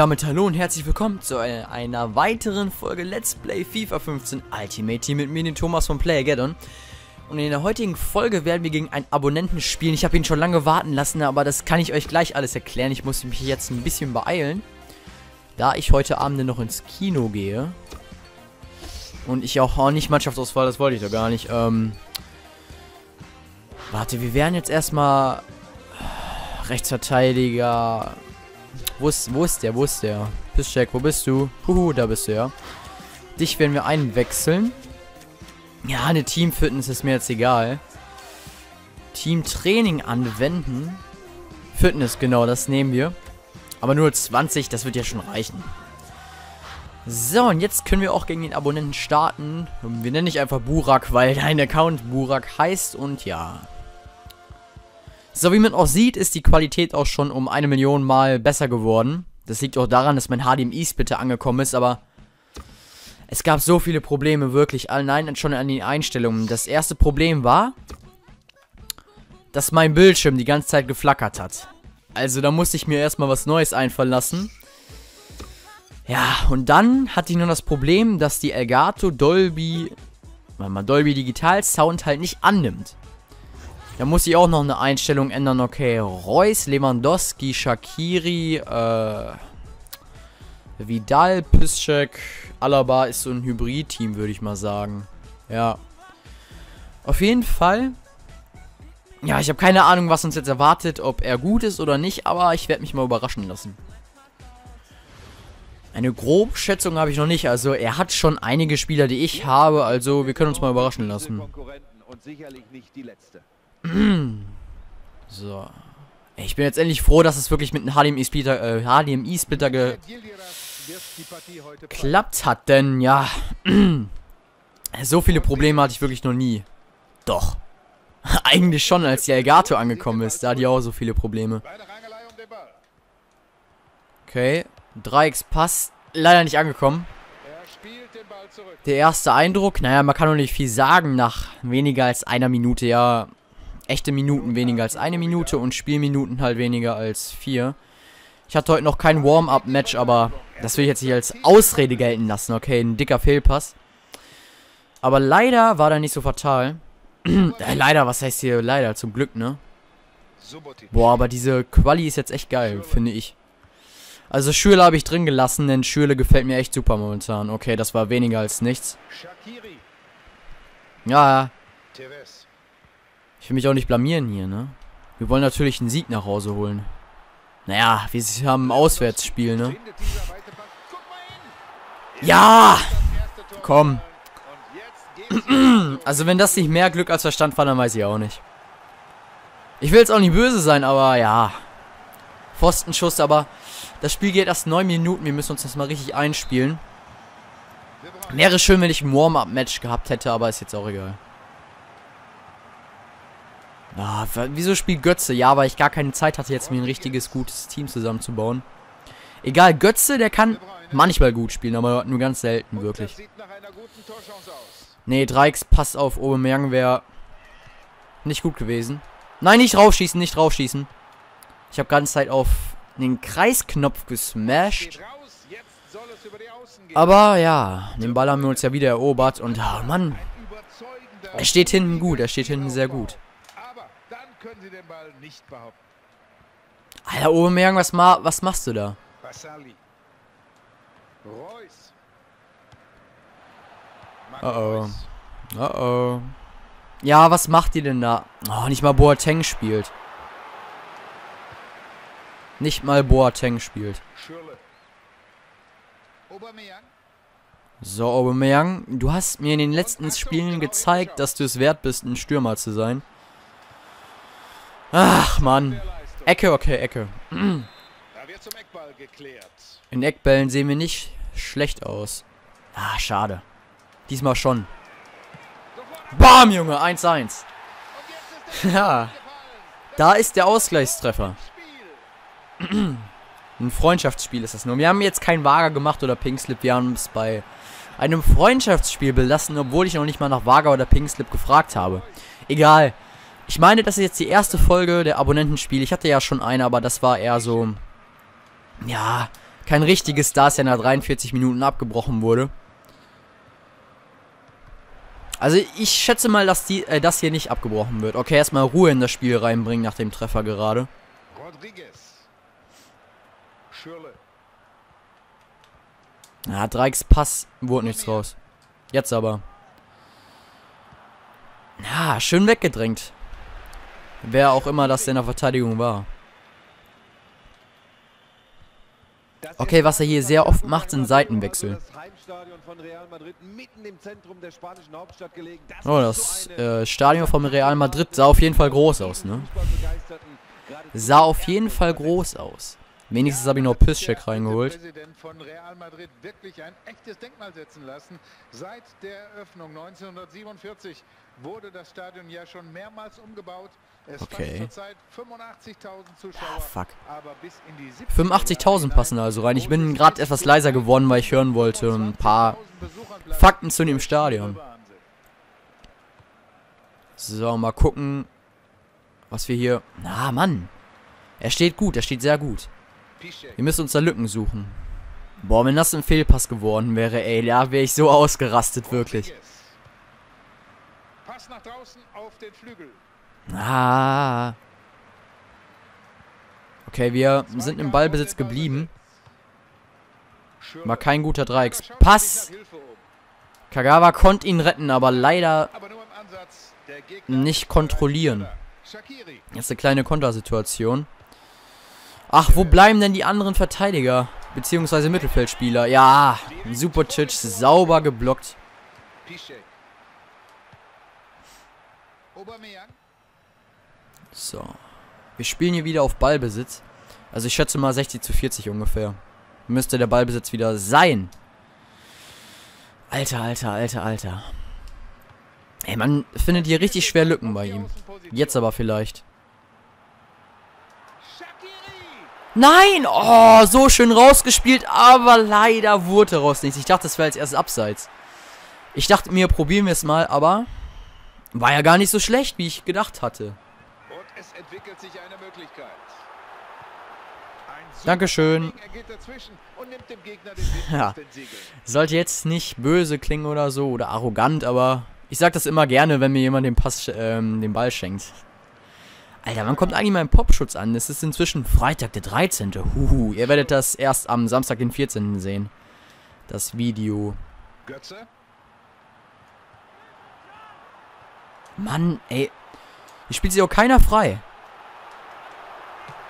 damit hallo und herzlich willkommen zu einer weiteren Folge Let's Play FIFA 15 Ultimate Team mit mir, den Thomas von PlayerGeddon. Und in der heutigen Folge werden wir gegen einen Abonnenten spielen. Ich habe ihn schon lange warten lassen, aber das kann ich euch gleich alles erklären. Ich muss mich jetzt ein bisschen beeilen, da ich heute Abend noch ins Kino gehe. Und ich auch nicht Mannschaftsauswahl, das wollte ich doch gar nicht. Warte, wir werden jetzt erstmal Rechtsverteidiger. Wo ist der? Piszczek, wo bist du? Da bist du, ja. Dich werden wir einwechseln. Ja, eine Teamfitness ist mir jetzt egal. Teamtraining anwenden. Fitness, genau, das nehmen wir. Aber nur 20, das wird ja schon reichen. So, und jetzt können wir auch gegen den Abonnenten starten. Wir nennen dich einfach Burak, weil dein Account Burak heißt und ja. So, wie man auch sieht, ist die Qualität auch schon um 1 Million Mal besser geworden. Das liegt auch daran, dass mein HDMI-Splitter angekommen ist, aber es gab so viele Probleme, wirklich. Nein, schon an den Einstellungen. Das erste Problem war, dass mein Bildschirm die ganze Zeit geflackert hat. Also da musste ich mir erstmal was Neues einfallen lassen. Ja, und dann hatte ich nur das Problem, dass die Elgato Dolby Digital Sound halt nicht annimmt. Da muss ich auch noch eine Einstellung ändern. Okay, Reus, Lewandowski, Shaqiri, Vidal, Piszczek, Alaba ist so ein Hybrid-Team, würde ich mal sagen. Ja. Auf jeden Fall. Ja, ich habe keine Ahnung, was uns jetzt erwartet, ob er gut ist oder nicht, aber ich werde mich mal überraschen lassen. Eine grobe Schätzung habe ich noch nicht, also er hat schon einige Spieler, die ich habe, also wir können uns mal überraschen lassen. Und sicherlich nicht die letzte. So. Ich bin jetzt endlich froh, dass es wirklich mit einem HDMI-Splitter geklappt hat, denn ja, so viele Probleme hatte ich wirklich noch nie. Doch. Eigentlich schon, als die Elgato angekommen ist, da hatte ich auch so viele Probleme. Okay, Dreieckspass, leider nicht angekommen. Der erste Eindruck, naja, man kann noch nicht viel sagen nach weniger als einer Minute, ja. Echte Minuten weniger als 1 Minute und Spielminuten halt weniger als 4. Ich hatte heute noch kein Warm-Up-Match, aber das will ich jetzt nicht als Ausrede gelten lassen. Okay, ein dicker Fehlpass. Aber leider war da nicht so fatal. Leider, was heißt hier leider? Zum Glück, ne? Boah, aber diese Quali ist jetzt echt geil, finde ich. Also Schürrle habe ich drin gelassen, denn Schürrle gefällt mir echt super momentan. Okay, das war weniger als nichts. Ja, ich will mich auch nicht blamieren hier, ne? Wir wollen natürlich einen Sieg nach Hause holen. Naja, wir haben ein Auswärtsspiel, ne? Ja! Komm. Also wenn das nicht mehr Glück als Verstand war, dann weiß ich auch nicht. Ich will jetzt auch nicht böse sein, aber ja. Pfostenschuss, aber das Spiel geht erst 9 Minuten. Wir müssen uns das mal richtig einspielen. Wäre schön, wenn ich ein Warm-Up-Match gehabt hätte, aber ist jetzt auch egal. Ah, wieso spielt Götze? Ja, weil ich gar keine Zeit hatte, jetzt mir ein richtiges, gutes Team zusammenzubauen. Egal, Götze, der kann manchmal gut spielen, aber nur ganz selten, wirklich. Nee, Dreieckspass auf Aubameyang wäre nicht gut gewesen. Nein, nicht rausschießen, nicht rausschießen. Ich habe ganze Zeit auf den Kreisknopf gesmashed. Aber ja, den Ball haben wir uns ja wieder erobert und, oh Mann, er steht hinten gut, er steht hinten sehr gut. Können Sie den Ball nicht behaupten. Alter, Aubameyang, was machst du da? Oh oh. Oh oh. Ja, was macht ihr denn da? Oh, nicht mal Boateng spielt. Nicht mal Boateng spielt. So, Aubameyang, du hast mir in den letzten Spielen gezeigt, dass du es wert bist, ein Stürmer zu sein. Ach, Mann. Ecke, okay, Ecke. In Eckbällen sehen wir nicht schlecht aus. Ah, schade. Diesmal schon. Bam, Junge, 1-1. Ja. Da ist der Ausgleichstreffer. Ein Freundschaftsspiel ist das nur. Wir haben jetzt keinen Wager gemacht oder Pinkslip. Wir haben es bei einem Freundschaftsspiel belassen, obwohl ich noch nicht mal nach Wager oder Pinkslip gefragt habe. Egal. Ich meine, das ist jetzt die erste Folge der Abonnentenspiele. Ich hatte ja schon eine, aber das war eher so, ja, kein richtiges Star Center 43 Minuten abgebrochen wurde. Also ich schätze mal, dass das hier nicht abgebrochen wird. Okay, erstmal Ruhe in das Spiel reinbringen nach dem Treffer gerade. Rodriguez. Schürrle. Ja, Dreiks Pass wurde nichts raus. Jetzt aber. Na, ja, schön weggedrängt. Wer auch immer das in der Verteidigung war. Okay, was er hier sehr oft macht, sind Seitenwechsel. Oh, das Stadion vom Real Madrid sah auf jeden Fall groß aus, ne? Sah auf jeden Fall groß aus. Wenigstens habe ich noch Piszczek reingeholt. Seit der Eröffnung 1947 wurde das Stadion ja schon mehrmals umgebaut. Es okay. Zurzeit 85.000 Zuschauer. Ah, fuck. 85.000 passen also rein. Ich bin gerade etwas leiser geworden, weil ich hören wollte ein paar Fakten zu dem Stadion. So, mal gucken, was wir hier... Na, Mann. Er steht gut, er steht sehr gut. Wir müssen uns da Lücken suchen. Boah, wenn das ein Fehlpass geworden wäre, ey, da wäre ich so ausgerastet, wirklich. Pass nach draußen auf den Flügel. Ah. Okay, wir sind im Ballbesitz geblieben. War kein guter Dreieckspass. Kagawa konnte ihn retten, aber leider nicht kontrollieren. Jetzt eine kleine Kontersituation. Ach, wo bleiben denn die anderen Verteidiger? Beziehungsweise Mittelfeldspieler. Ja, Subotic sauber geblockt. So. Wir spielen hier wieder auf Ballbesitz. Also ich schätze mal 60:40 ungefähr. Müsste der Ballbesitz wieder sein. Alter, Alter, Alter, Alter. Ey, man findet hier richtig schwer Lücken bei ihm. Jetzt aber vielleicht. Nein! Oh, so schön rausgespielt, aber leider wurde daraus nichts. Ich dachte, das wäre als erstes abseits. Ich dachte mir, probieren wir es mal, aber war ja gar nicht so schlecht, wie ich gedacht hatte. Und es entwickelt sich eine Möglichkeit. Dankeschön. Ja, sollte jetzt nicht böse klingen oder so, oder arrogant, aber ich sag das immer gerne, wenn mir jemand den Pass, den Ball schenkt. Alter, wann kommt eigentlich mein Popschutz an? Es ist inzwischen Freitag, der 13. Huhu, ihr werdet das erst am Samstag, den 14. sehen. Das Video. Götze? Mann, ey. Hier spielt sich auch keiner frei.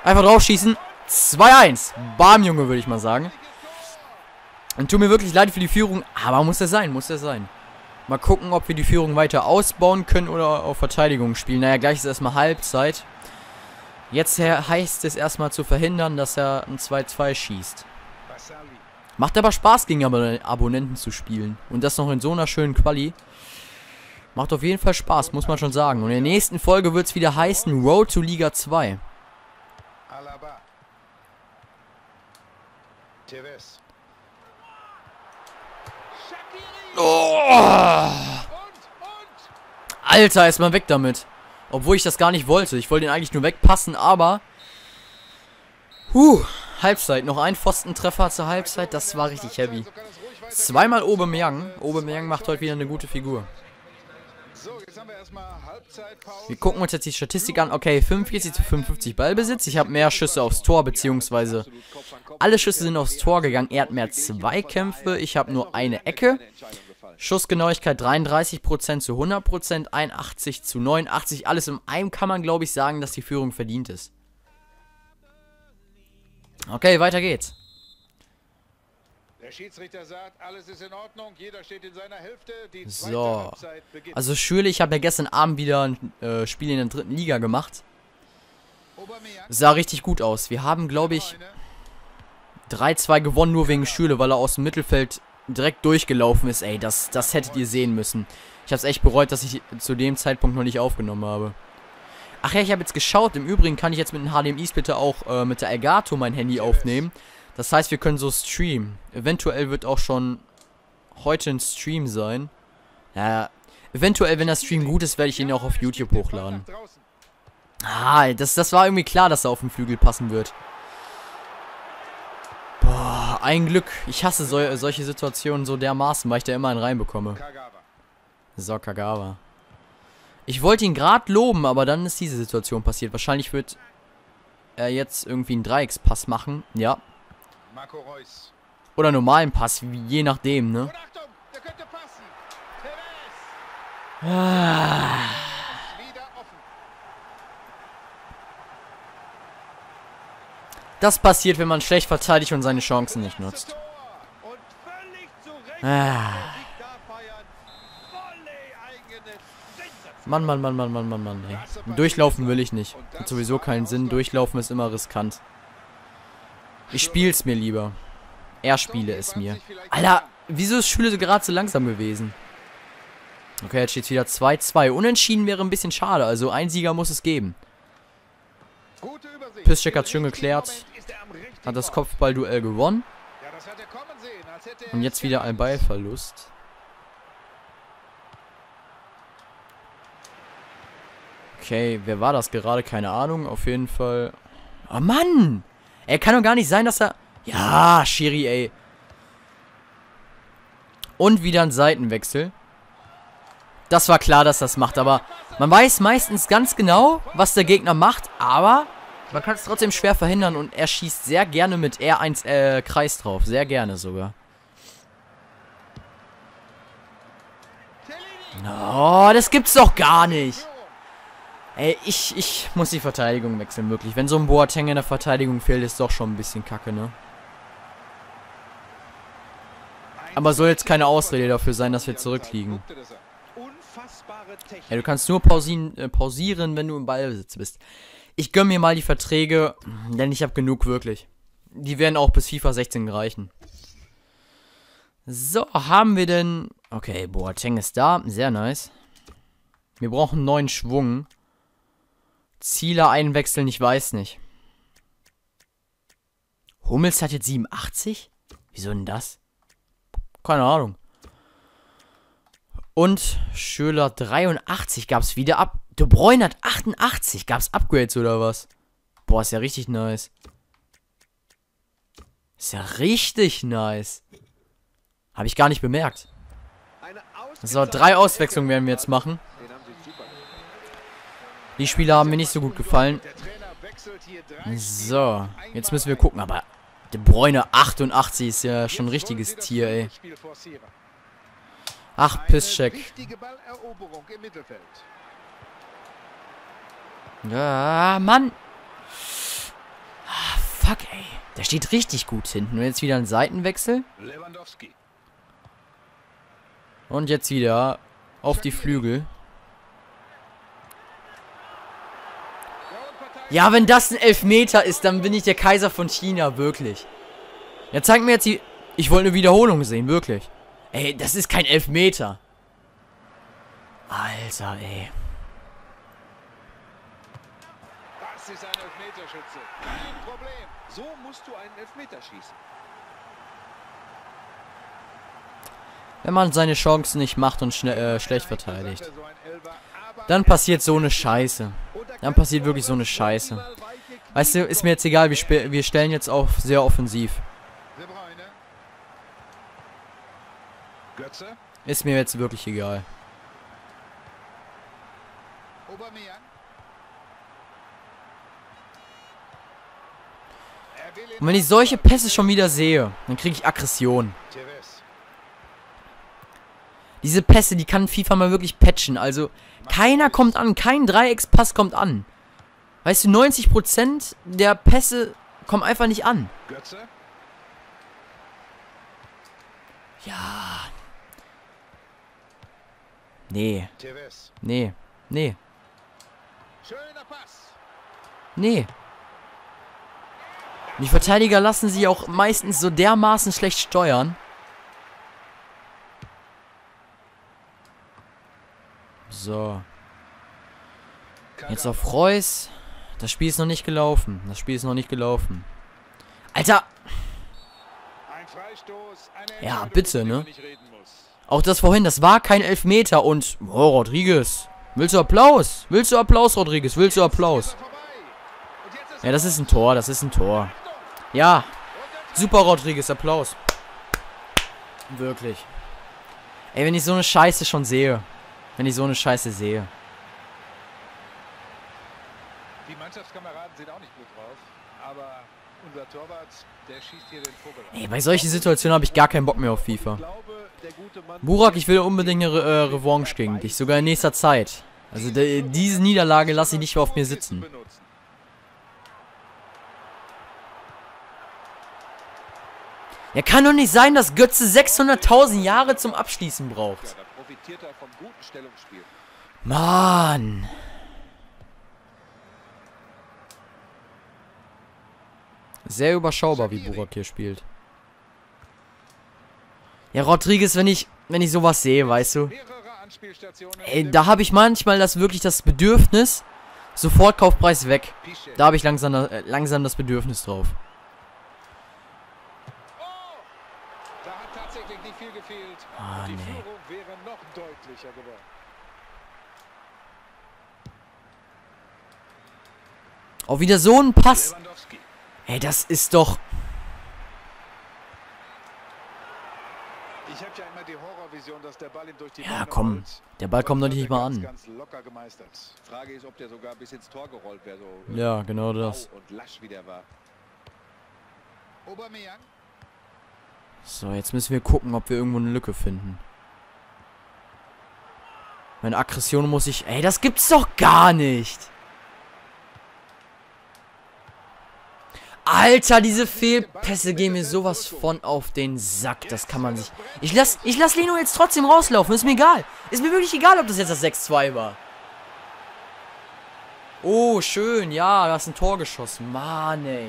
Einfach draufschießen. 2-1. Bam, Junge, würde ich mal sagen. Und tut mir wirklich leid für die Führung, aber muss das sein, muss das sein. Mal gucken, ob wir die Führung weiter ausbauen können oder auf Verteidigung spielen. Naja, gleich ist erstmal Halbzeit. Jetzt heißt es erstmal zu verhindern, dass er ein 2-2 schießt. Macht aber Spaß, gegen Abonnenten zu spielen. Und das noch in so einer schönen Quali. Macht auf jeden Fall Spaß, muss man schon sagen. Und in der nächsten Folge wird es wieder heißen Road to Liga 2. Oh. Alter, erstmal weg damit. Obwohl ich das gar nicht wollte. Ich wollte ihn eigentlich nur wegpassen, aber... Halbzeit. Noch ein Pfostentreffer zur Halbzeit. Das war richtig heavy. Zweimal Aubameyang. Aubameyang macht heute wieder eine gute Figur. Wir gucken uns jetzt die Statistik an. Okay, 45:55 Ballbesitz. Ich habe mehr Schüsse aufs Tor, beziehungsweise alle Schüsse sind aufs Tor gegangen. Er hat mehr Zweikämpfe. Ich habe nur eine Ecke. Schussgenauigkeit 33% zu 100%, 81 zu 89. Alles in einem kann man, glaube ich, sagen, dass die Führung verdient ist. Okay, weiter geht's. Der Schiedsrichter sagt, alles ist in Ordnung, jeder steht in seiner Hälfte. Die zweite Halbzeit beginnt. Also Schürrle, ich habe ja gestern Abend wieder ein Spiel in der dritten Liga gemacht. Sah richtig gut aus. Wir haben, glaube ich, 3-2 gewonnen, nur wegen Schürrle, weil er aus dem Mittelfeld direkt durchgelaufen ist. Ey, das hättet ihr sehen müssen. Ich habe es echt bereut, dass ich zu dem Zeitpunkt noch nicht aufgenommen habe. Ach ja, ich habe jetzt geschaut. Im Übrigen kann ich jetzt mit einem HDMI-Splitter auch mit der Elgato mein Handy aufnehmen. Das heißt, wir können so streamen. Eventuell wird auch schon heute ein Stream sein. Ja, eventuell, wenn der Stream gut ist, werde ich ihn auch auf YouTube hochladen. Ah, das war irgendwie klar, dass er auf den Flügel passen wird. Boah, ein Glück. Ich hasse solche Situationen so dermaßen, weil ich da immer einen reinbekomme. So, Kagawa. Ich wollte ihn gerade loben, aber dann ist diese Situation passiert. Wahrscheinlich wird er jetzt irgendwie einen Dreieckspass machen. Ja. Oder einen normalen Pass, je nachdem, ne? Ah. Das passiert, wenn man schlecht verteidigt und seine Chancen nicht nutzt. Ah. Mann, ey. Durchlaufen will ich nicht. Hat sowieso keinen Sinn. Durchlaufen ist immer riskant. Ich spiel's mir lieber. Er spiele es mir. Alter, wieso ist Schürrle gerade so langsam gewesen? Okay, jetzt steht wieder 2-2. Unentschieden wäre ein bisschen schade. Also ein Sieger muss es geben. Piszczek hat schön geklärt. Hat das Kopfballduell gewonnen. Und jetzt wieder ein Ballverlust. Okay, wer war das gerade? Keine Ahnung. Auf jeden Fall. Oh Mann! Ey, kann doch gar nicht sein, dass er... Ja, Schiri, ey. Und wieder ein Seitenwechsel. Das war klar, dass das macht, aber man weiß meistens ganz genau, was der Gegner macht, aber man kann es trotzdem schwer verhindern und er schießt sehr gerne mit R1 Kreis drauf. Sehr gerne sogar. Oh, das gibt's doch gar nicht. Ey, ich muss die Verteidigung wechseln, wirklich. Wenn so ein Boateng in der Verteidigung fehlt, ist doch schon ein bisschen kacke, ne? Aber soll jetzt keine Ausrede dafür sein, dass wir zurückliegen. Ja, du kannst nur pausieren, wenn du im Ballbesitz bist. Ich gönne mir mal die Verträge, denn ich habe genug, wirklich. Die werden auch bis FIFA 16 reichen. So, haben wir denn... Okay, Boateng ist da. Sehr nice. Wir brauchen einen neuen Schwung. Zieler einwechseln, ich weiß nicht. Hummels hat jetzt 87? Wieso denn das? Keine Ahnung. Und Schürrle 83 gab's wieder ab. De Bruyne hat 88. Gab's Upgrades oder was? Boah, ist ja richtig nice. Ist ja richtig nice. Habe ich gar nicht bemerkt. So, 3 Auswechslungen werden wir jetzt machen. Die Spieler haben mir nicht so gut gefallen. So, jetzt müssen wir gucken. Aber De Bruyne 88 ist ja schon ein richtiges Tier, ey. Ach, Piszczek. Ja, Mann. Ah, fuck, ey. Der steht richtig gut hinten. Und jetzt wieder ein Seitenwechsel. Und jetzt wieder auf die Flügel. Ja, wenn das ein Elfmeter ist, dann bin ich der Kaiser von China, wirklich. Ja, zeig mir jetzt die... Ich wollte eine Wiederholung sehen, wirklich. Ey, das ist kein Elfmeter. Alter, ey. Das ist ein Elfmeterschütze. Kein Problem. So musst du einen Elfmeter schießen. Wenn man seine Chancen nicht macht und schlecht verteidigt, dann passiert so eine Scheiße. Dann passiert wirklich so eine Scheiße. Weißt du, ist mir jetzt egal, wir stellen jetzt auch sehr offensiv. Ist mir jetzt wirklich egal. Und wenn ich solche Pässe schon wieder sehe, dann kriege ich Aggression. Diese Pässe, die kann FIFA mal wirklich patchen. Also, keiner kommt an. Kein Dreieckspass kommt an. Weißt du, 90% der Pässe kommen einfach nicht an. Ja... Nee. Nee. Die Verteidiger lassen sie auch meistens so dermaßen schlecht steuern. So. Jetzt auf Reus. Das Spiel ist noch nicht gelaufen. Alter! Ja, bitte, ne? Auch das vorhin, das war kein Elfmeter und... Oh, Rodriguez. Willst du Applaus? Willst du Applaus, Rodriguez? Willst du Applaus? Ja, das ist ein Tor, Ja. Super, Rodriguez, Applaus. Wirklich. Ey, wenn ich so eine Scheiße schon sehe. Wenn ich so eine Scheiße sehe. Die Mannschaftskameraden sehen auch nicht gut drauf, aber unser Torwart, der schießt hier den Vogel an. Ey, bei solchen Situationen habe ich gar keinen Bock mehr auf FIFA. Burak, ich will unbedingt eine Revanche gegen dich, sogar in nächster Zeit. Also diese Niederlage lasse ich nicht mehr auf mir sitzen. Ja, kann doch nicht sein, dass Götze 600.000 Jahre zum Abschließen braucht. Mann. Sehr überschaubar, wie Burak hier spielt. Ja, Rodriguez, wenn ich sowas sehe, weißt du. Ey, da habe ich manchmal wirklich das Bedürfnis, sofort Kaufpreis weg. Da habe ich langsam das Bedürfnis drauf. Ah, nee. Auch wieder so ein Pass. Ey, das ist doch... Ja, komm. Der Ball kommt doch nicht mal an. Ja, genau das. So, jetzt müssen wir gucken, ob wir irgendwo eine Lücke finden. Meine Aggression muss ich... Ey, das gibt's doch gar nicht! Alter, diese Fehlpässe gehen mir sowas von auf den Sack. Das kann man nicht... Ich lass Leno jetzt trotzdem rauslaufen. Ist mir egal. Ist mir wirklich egal, ob das jetzt das 6-2 war. Oh, schön. Ja, da hast ein Tor geschossen. Mann, ey.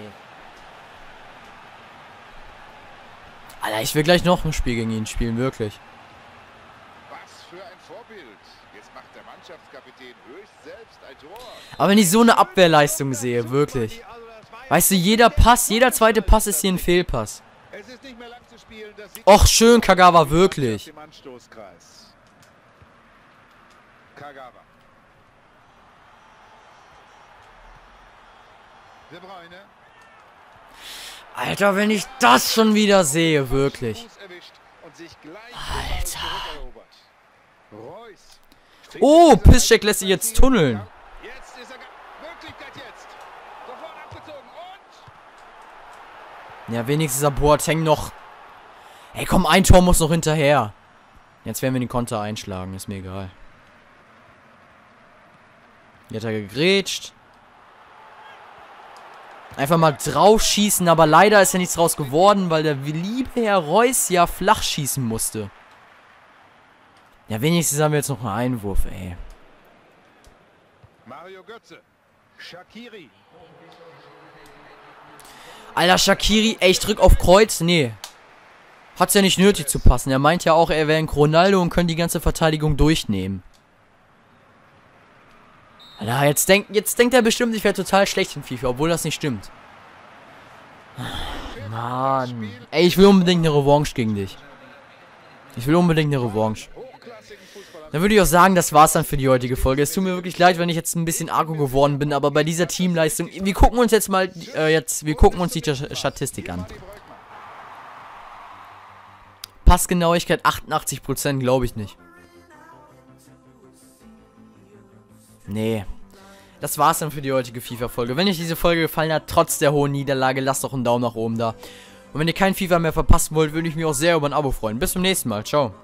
Alter, ich will gleich noch ein Spiel gegen ihn spielen, wirklich. Was für ein Vorbild. Jetzt macht der Mannschaftskapitän höchst selbst ein Tor. Aber wenn ich so eine Abwehrleistung sehe, wirklich. Weißt du, jeder zweite Pass ist hier ein Fehlpass. Och, schön, Kagawa, wirklich. De Bruyne. Alter, wenn ich das schon wieder sehe, wirklich. Alter. Oh, Piszczek lässt sich jetzt tunneln. Ja, wenigstens hat Boateng noch... Ey, komm, ein Tor muss noch hinterher. Jetzt werden wir den Konter einschlagen, ist mir egal. Jetzt hat er gegrätscht. Einfach mal drauf schießen, aber leider ist ja nichts draus geworden, weil der liebe Herr Reus ja flach schießen musste. Ja, wenigstens haben wir jetzt noch einen Einwurf, ey. Mario Götze. Shaqiri. Alter, Shaqiri, ey, ich drück auf Kreuz, nee. Hat's ja nicht nötig zu passen. Er meint ja auch, er wäre ein Ronaldo und könnte die ganze Verteidigung durchnehmen. Alter, jetzt denkt er bestimmt, ich wäre total schlecht in FIFA, obwohl das nicht stimmt. Mann. Ey, ich will unbedingt eine Revanche gegen dich. Ich will unbedingt eine Revanche. Dann würde ich auch sagen, das war's dann für die heutige Folge. Es tut mir wirklich leid, wenn ich jetzt ein bisschen arg geworden bin, aber bei dieser Teamleistung, wir gucken uns jetzt mal, die Statistik an. Passgenauigkeit 88%, glaube ich nicht. Nee. Das war's dann für die heutige FIFA-Folge. Wenn euch diese Folge gefallen hat, trotz der hohen Niederlage, lasst doch einen Daumen nach oben da. Und wenn ihr keinen FIFA mehr verpassen wollt, würde ich mich auch sehr über ein Abo freuen. Bis zum nächsten Mal. Ciao.